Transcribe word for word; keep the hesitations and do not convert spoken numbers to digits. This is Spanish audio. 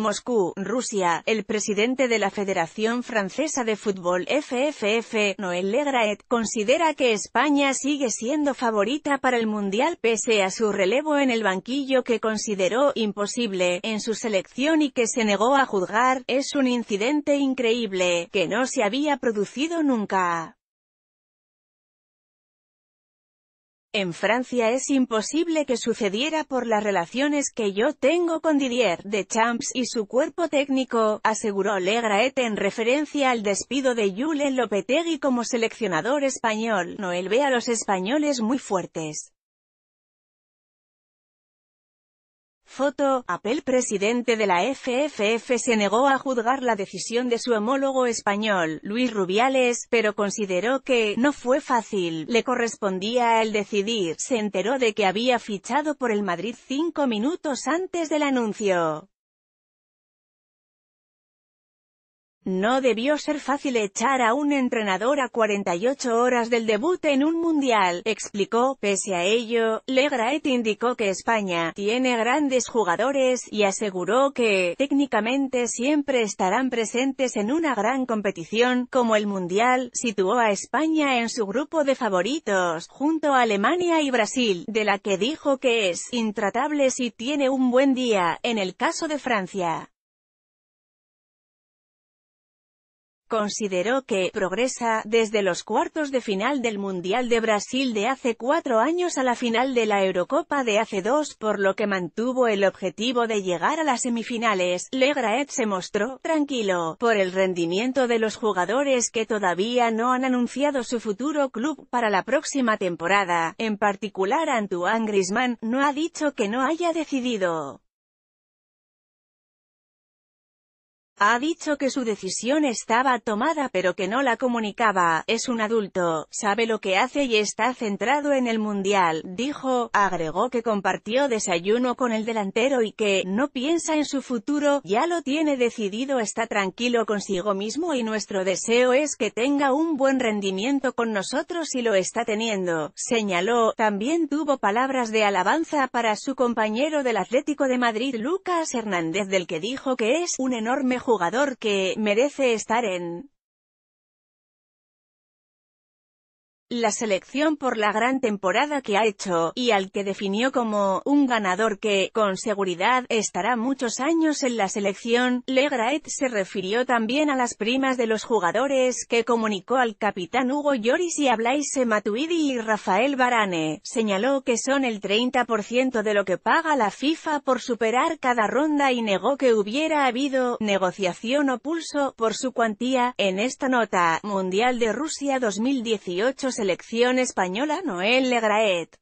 Moscú, Rusia, el presidente de la Federación Francesa de Futbol F F F, Noel Le Graet, considera que España sigue siendo favorita para el Mundial pese a su relevo en el banquillo que consideró imposible en su selección y que se negó a juzgar. Es un incidente increíble, que no se había producido nunca. En Francia es imposible que sucediera por las relaciones que yo tengo con Didier Deschamps y su cuerpo técnico, aseguró Le Graet en referencia al despido de Julen Lopetegui como seleccionador español. Noel ve a los españoles muy fuertes. Foto, Apel presidente de la F F F se negó a juzgar la decisión de su homólogo español, Luis Rubiales, pero consideró que, no fue fácil, le correspondía a él decidir. Se enteró de que había fichado por el Madrid cinco minutos antes del anuncio. No debió ser fácil echar a un entrenador a cuarenta y ocho horas del debut en un mundial, explicó. Pese a ello, Le Graet indicó que España tiene grandes jugadores y aseguró que, técnicamente siempre estarán presentes en una gran competición, como el mundial. Situó a España en su grupo de favoritos, junto a Alemania y Brasil, de la que dijo que es intratable si tiene un buen día. En el caso de Francia, consideró que «progresa desde los cuartos de final del Mundial de Brasil de hace cuatro años a la final de la Eurocopa de hace dos, por lo que mantuvo el objetivo de llegar a las semifinales». Le Graet se mostró «tranquilo» por el rendimiento de los jugadores que todavía no han anunciado su futuro club para la próxima temporada. En particular Antoine Griezmann, no ha dicho que no haya decidido. Ha dicho que su decisión estaba tomada pero que no la comunicaba. Es un adulto, sabe lo que hace y está centrado en el Mundial, dijo. Agregó que compartió desayuno con el delantero y que no piensa en su futuro, ya lo tiene decidido, está tranquilo consigo mismo y nuestro deseo es que tenga un buen rendimiento con nosotros y lo está teniendo, señaló. También tuvo palabras de alabanza para su compañero del Atlético de Madrid, Lucas Hernández, del que dijo que es un enorme jugador. jugador que merece estar en la selección por la gran temporada que ha hecho, y al que definió como un ganador que, con seguridad, estará muchos años en la selección. Le Graet se refirió también a las primas de los jugadores que comunicó al capitán Hugo Lloris y a Blaise Matuidi y Rafael Varane. Señaló que son el treinta por ciento de lo que paga la FIFA por superar cada ronda y negó que hubiera habido negociación o pulso por su cuantía. En esta nota, Mundial de Rusia dos mil dieciocho, Selección Española, Noel Le Graet.